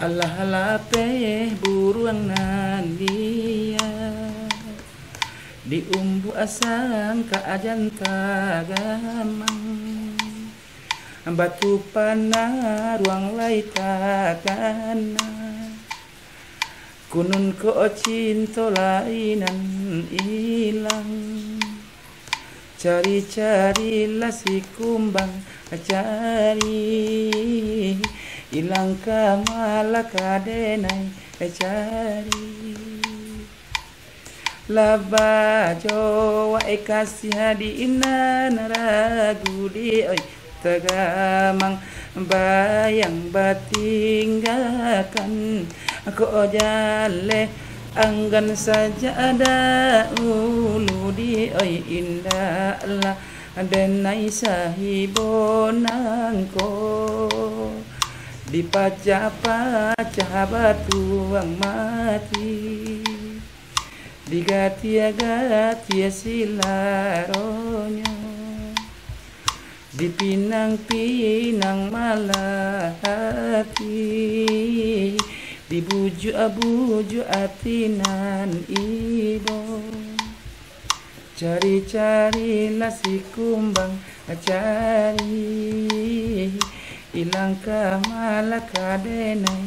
Alah-alah teh buruang nandia di umbu asang ka ajan tagamang batu panah ruang lai takana kunun ko cinto lainan ilang cari-carilah si kumbang cari ilang kamala kadenai cari laba jowa ekasi hadi inan ragu di tagamang bayang batinggakan aku ojale anggan saja ada ulu di oi indah lah denai sahibonangko dipacah-pacah batuang mati digatia-gatia silaronya dipinang-pinang malah hati dibuju-abuju atinan ido cari-carilah si kumbang cari ilang kamala kadenai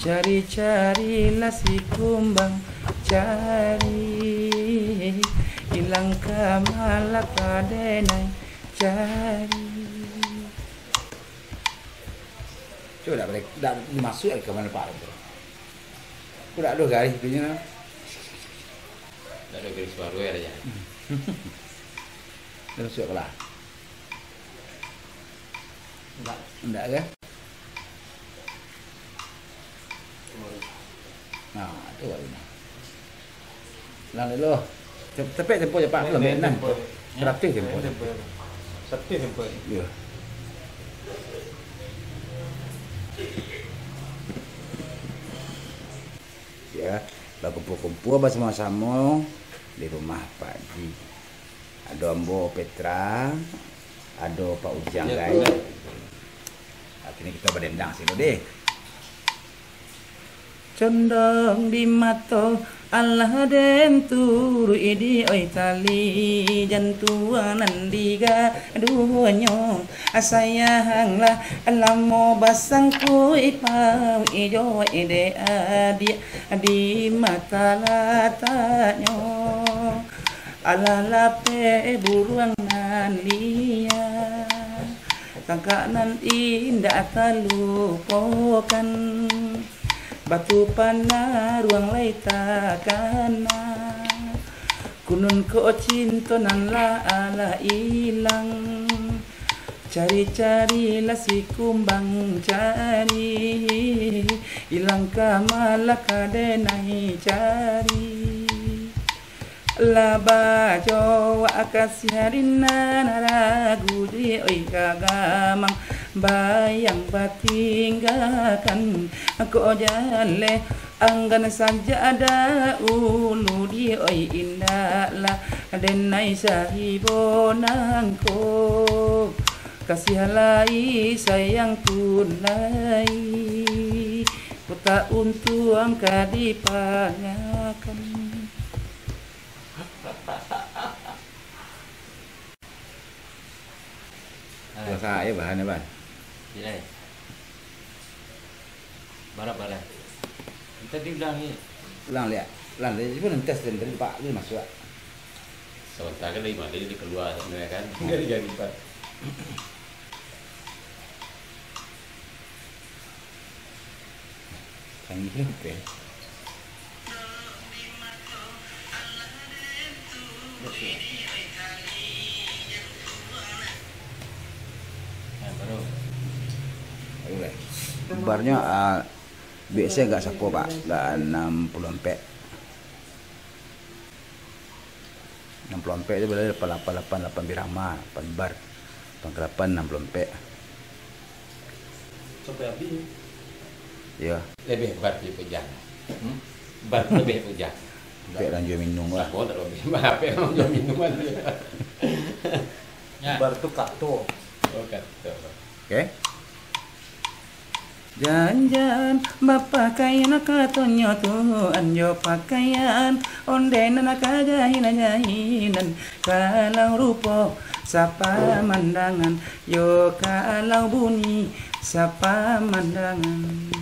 cari-carilah si kumbang cari ilang kamala kadenai cari. Coba dah balik, dah dimasukkan ke mana Pak? Aku dah ada garis punya. Dah ada garis baru ya aja. Dah masuk lah. Enggak kan? Nah, itu warna. Lalu lo, tepek tempo je Pak, belum enak. Terapi tempo. Satu tempo. Ya. Ya, lah kumpul-kumpul bersama-sama di rumah Pak Ji. Ada Ambo Opetra, ada Pak Ujang guys. Akhirnya kita berdendang sini deh. Condong di mata Allah den turu idi oi tali jantuanan diga duonyo asayanglah alamo basangku ipau ijo ide adia di mata latanyo alalape buruang nalia tangkanan indah talupokan batu panah ruang lai takana kunun ko cinto nan la ala ilang cari-carilah si kumbang cari ilang kamala kadenai cari laba jowa akasi harina naragu di oi kagamang bayang batinggakan aku jale anggan saja ada ulu di oi indah lah denai sahibonangko kasih halai sayang tunai kota untuang kadipangakan. Saya bahannya ban. Iya. Barang. Kita diulang ni. Ulang lihat. Jadi pun tes dan Pak ni masuk. Sebentar kan lima jadi keluar sebenarnya kan. Jadi jadi Pak. Tangi oke. Barnya biasanya enggak sapu Pak, enggak 60 empek itu berarti 8 birama, 8 bar, 8 60 empek. Sampai habis. Ya. Lebih bar di pejang. Bar lebih pejang. Empek lanjut minum lah. Kok tak lebih. Maaf ya, lanjut minuman. Bar tu kato. Oh kato. Okey. Janjan bapakaian katonyo tuh anjo pakaian onde nana kagahinan jahinan kalau rupo sapa mandangan yo kalau bunyi sapa mandangan.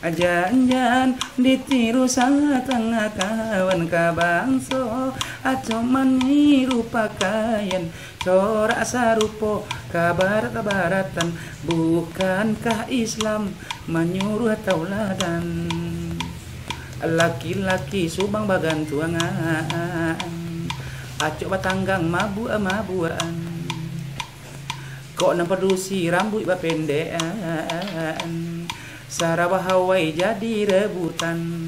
Janjan ditiru sang tengah kawan kabangso acomani rupa kayan corak sarupo kabarat-kabaratan bukankah Islam menyuruh tauladan laki-laki subang bagantuangan acok batanggang mabu-mabuan kok namperdusi rambut bapendean Sarawah Hawai jadi rebutan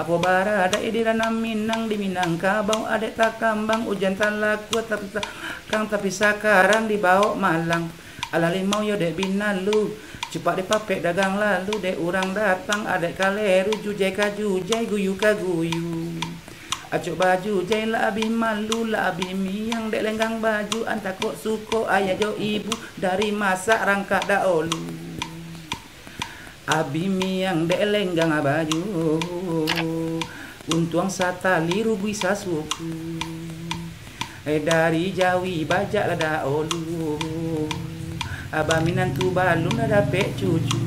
Apo bara ada idirana Minang di Minang Kabau adek takambang ujan talaku kang tapi sakarang dibawa Malang ala limau yo dek binalu cepat dipapek dagang lalu dek urang datang adek kaleru jujai kajujai guyu kaguyu acok baju jai la abih malu la abih miang dek lenggang baju antakok suko ayah jo ibu dari masak rangka daolu abi miang dek lenggang abaju untuang satali rubui sasuku dari jawi bajak lada olu abaminan tu balun ada pek cucu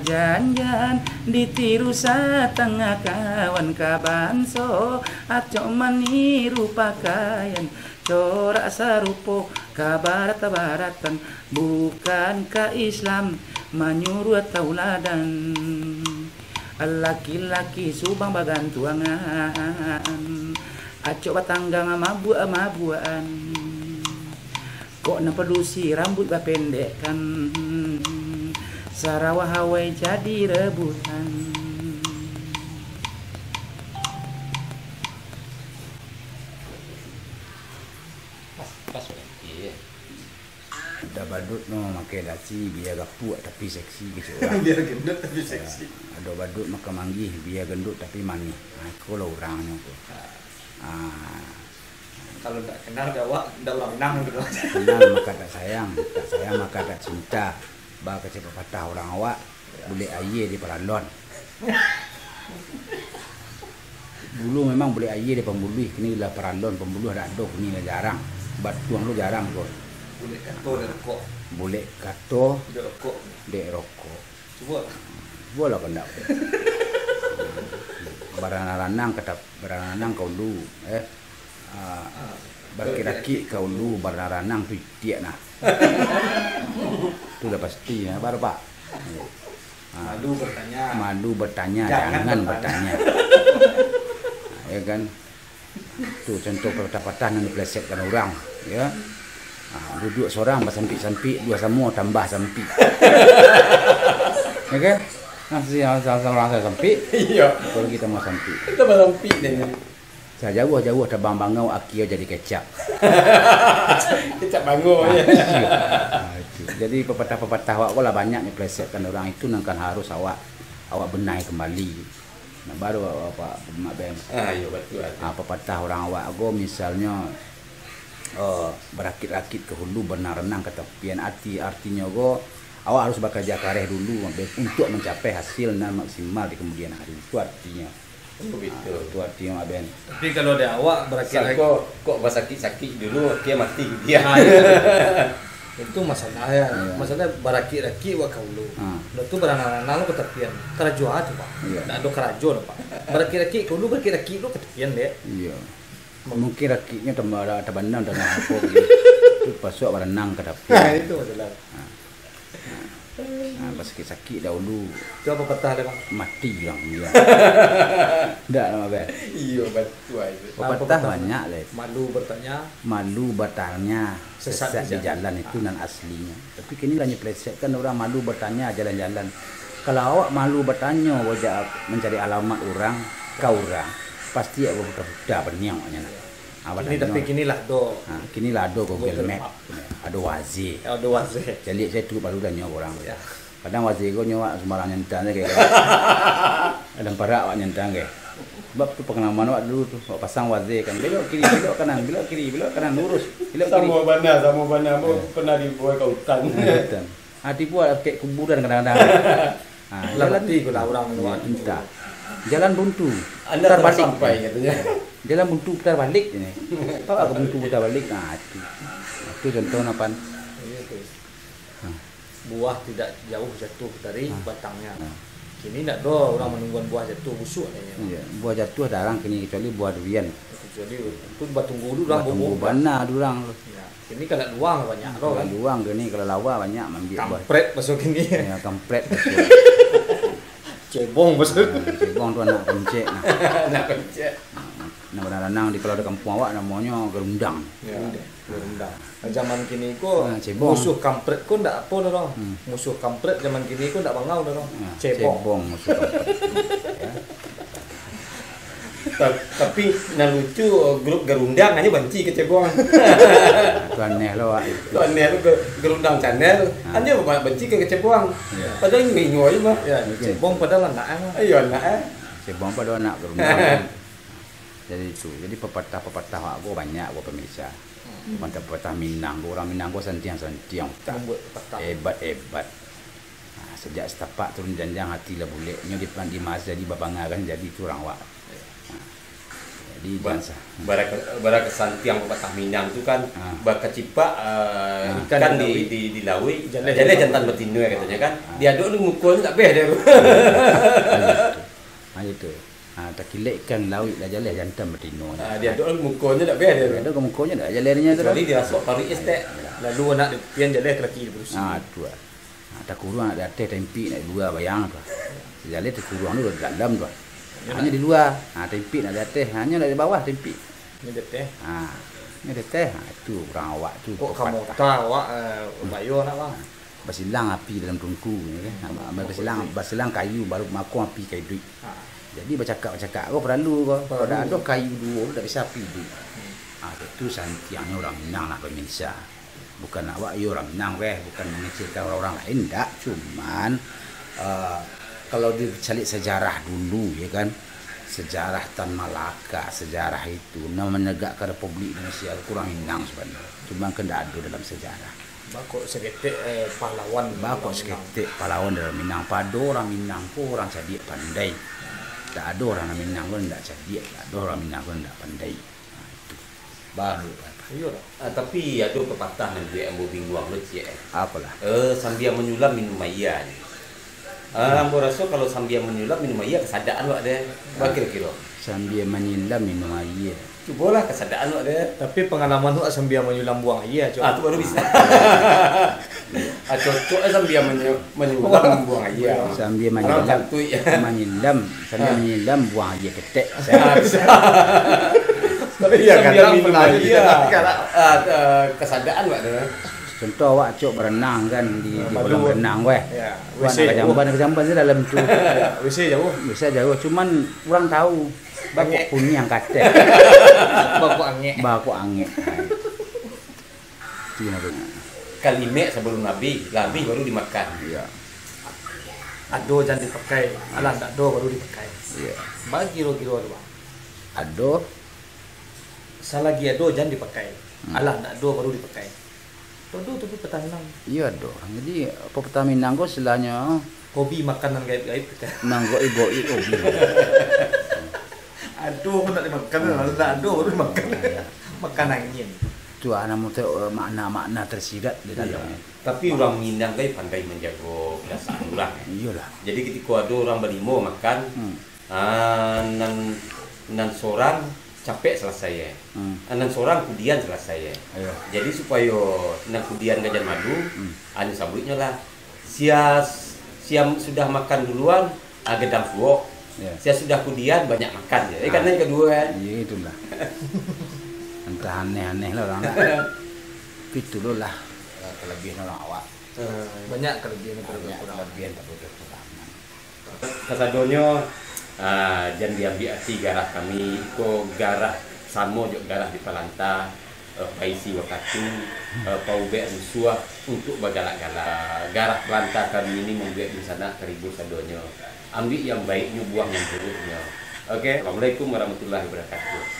janjan ditiru satengah kawan kabanso acok maniru pakaian corak sarupo kabarat-kabaratan bukankah Islam menyuruh tauladan laki-laki subang bagantuangan acok batanggang mabu-mabuan kok napedusi rambut bapendekan Sarawah Hawai jadi rebutan. Pas iya. Dah badut no makai laci biar gapuk tapi seksi gitu. Biar gendut tapi seksi. Ada badut makai manggih biar gendut tapi manis. Aku lah orangnya tu. Kalau tak kenal jawab, dah ulang nang gitu. Kenal maka tak sayang maka tak cinta. Bakal cepat patah orang awak boleh air di Perandon. Dulu memang boleh air di Pembuluh, kini lah Perandon Pembuluh ada doh, kini lah jarang. Batuang lu jarang kot. Boleh kato dek rokok. Boleh kato dek rokok. Cuba. Cuba lah kendak. Baranang kata baranang kau lu, berkiraki kau lu baranang tu tiak nak. Itu udah pasti ya, baru Pak. Malu bertanya, jangan bertanya. Ya kan? Itu contoh patah-patah yang dipelesetkan orang, ya. Duduk seorang bersampi-sampi, dua semua tambah sampi. Ya kan? Nah, seorang saya sampi. Iya. Kalau kita mau sampi. Kita mau sampi deh. Saya jauh-jauh terbang bangau akio jadi kecap. Kecap bangau ya. Jadi pepatah-pepatah awak lah banyak ni plesetkan orang itu nangkan harus awak benahi kembali. Nah, baru apa Mak Ben. Ayo betul. Pepatah orang awak go misalnya berakit-rakit ke hulu benar renang ke tepian hati artinya go awak harus bekerja kareh dulu untuk mencapai hasil yang maksimal di kemudian hari itu artinya. Itu artinya Aben. Tapi kalau ada awak berakit-rakit kok bersakit-sakit dulu dia mati dia. Itu masalah ya. Masalah berakit-rakit wak kau lu. Lo tu beranang-anang lu ke tepian. Kerajuan tu Pak. Tidak ada kerajuan Pak. Berakit-rakit kau lu berakit-rakit lu ke tepian dek. Iya. Mungkin rakitnya terbenam dengan apa gitu. Itu pasuk berenang ke tepian. Itu masalah. Pas sakit-sakit dahulu itu apa petah dia bang? Mati bang dia tak nama bang? Iya betul petah banyak lah malu bertanya sesat di jalan itu nan aslinya tapi kini lah nyeplesetkan orang malu bertanya jalan-jalan kalau awak malu bertanya wajah mencari alamat orang kau orang pasti awak berkuda berniangnya nak ini tapi kini lah do kini lah do Google Map ada wazi jadi saya tu baru dah nyawa orang kadang wazi kau nyawa sembarang nyentang je kadang parah awak nyentang je sebab tu pengalaman awak dulu tu awak pasang wazi kan belok kiri belok kanan lurus belok kiri sama bandar pernah dibawa ke hutan Hati buat kayak kuburan kadang-kadang. Nah, jalan di orang kita. Jalan buntu. Anda terbalik sampai katanya. Jalan buntu putar balik ini. Tahu aku buntu putar balik. Nah, itu contoh apa? Buah tidak jauh jatuh dari batangnya. Kini tidak do orang menunggu buah jatuh busuk ini. Buah jatuh ada orang kini kecuali buah durian. Jadi itu batunggu dulu orang bobo bana dulu orang. Ini kalau luang banyak roh kan. Luang gini kalau lawa banyak ambil buah. Kampret masuk ini. Ya kampret. Cebong masuk. Cebong tu anak pencek. Anak pencek. Nah benar-benar di kalau ada kampung awak namanya Garundang. Ya, Garundang. Zaman kini ko musuh kampret ko ndak apa dorong. Musuh kampret zaman kini ko ndak bangau dorong. Cebong musuh kampret. Tapi nak lucu grup Garundang hanya benci ke Cebong. Tuan Neh lo, Tuan Neh lo Garundang channel hanya benci ke Cebong. Padahal ini nyoi mah. Cebong padahal anak ah. Ayo anak ah. Cebong padahal anak Garundang. Jadi itu. Jadi pepatah-pepatah aku banyak aku pemirsa. Mantap pepatah Minang. Orang Minang aku santiang-santiang. Hebat-hebat. Sejak setapak turun janjang hati lah boleh. Nyo di mas jadi babangan kan jadi curang wak. Di Bansa. Barak kesantiang pepatah Minang tu kan berkecipak ikan di laut. Jadi jantan betina katanya kan. Diaduk tu mukul tak beh dia. Macam tu. Tak kilek ikan laut dah jalan jantan betina. Diaduk tu mukulnya tak beh dia. Diaduk ke mukulnya tak jalannya tu. Jadi dirasuk pari estek. Lalu anak pian jalan lelaki di berusia. Tu lah. Tak kurang ada teh tempi nak dua bayang tu. Jalan tak kurang tu dalam tu. Hanya di luar, tempi nak ada teh, hanya dari bawah tempi. Ini ada teh. Ini ada teh. Itu orang awak tu. Kok kamu tak awak bayu nak bang? Basilang api dalam tungku, basilang kayu baru maku api kayu duit. Jadi bercakap-bercakap, kau perlu kau. Kalau dah ada kayu dua, tak bisa api duit. Itu santiangnya orang Minang nak pemirsa. Bukan awak, yo orang Minang weh, bukan mengecilkan orang-orang lain, tak. Cuman kalau dicari sejarah dulu, ya kan, sejarah Tan Malaka, sejarah itu menegakkan Republik Indonesia kurang Minang sebenarnya. Cuma kena adu dalam sejarah. Bakok seketik pahlawan. Bakok seketik pahlawan dalam Minang. Padu orang Minang pun orang jadi pandai. Tak ada orang Minang pun tak jadi. Tak ada orang Minang pun tak pandai. Baru. Tapi ada pepatah yang dia ambil binguang lecik. Apalah? Sambil menyulam minum air. Aku rasa kalau sambil menyulap minum air kesadaan wak dia. Kira-kira sambil menyulap minum air. Cubalah kesadaan wak dia. Tapi pengalaman wak sambil menyulap buang air. Itu baru bisa. Cocok sambil menyulap buang air. Sambil menyulap buang air ketek. Tapi dia kata minum air. Kesadaan wak dia. Contoh awak cok berenang kan di kolam renang weh. Ya, kejamban tu dalam tu. WC jauh. WC jauh, cuman kurang tahu bakok kuning yang katek. Bakok angek. Bakok angek. Tina tu. Kalimat sebelum Nabi, Nabi baru dimakan. Ya. Ado jangan dipakai, alas ado baru dipakai. Ya. Bagi kira-kira tu. Ado salah lagi ado jangan dipakai. Alas ado baru dipakai. Tuduh tu pepatah Minang. Iya doh. Jadi pepatah Minang ko selanya hobi makanan gaib-gaib kita. Nang gaib-gaib hobi. Aduh nak dimakan lah. Aduh baru makan. Makan angin. Tu anamu tu makna-makna tersirat di dalamnya. Tapi orang Minang gaib pandai menjaga perasaan orang. Iyalah. Jadi ketika ada orang berlimo makan nan sorang capek selesai ya. Anak seorang kudian selesai ya. Jadi supaya nak kudian gajan madu, anu sabutnya lah. Siam sudah makan duluan, gedang suok. Siam sudah kudian banyak makan ya. Karena yang kedua. Iya itulah. Entah aneh-aneh lah orang. Itulah kelebihan orang awak. Banyak kelebihan tak boleh terlalu. Kasadonyo. Jangan diambil hati garah kami ko garah sama juga garah di Palanta paisi waktu paubek musuah untuk bergalak-galak garah Palanta kami ini membuat di sana keribu sadonya ambil yang baiknya buang yang buruknya. Okey, assalamualaikum warahmatullahi wabarakatuh.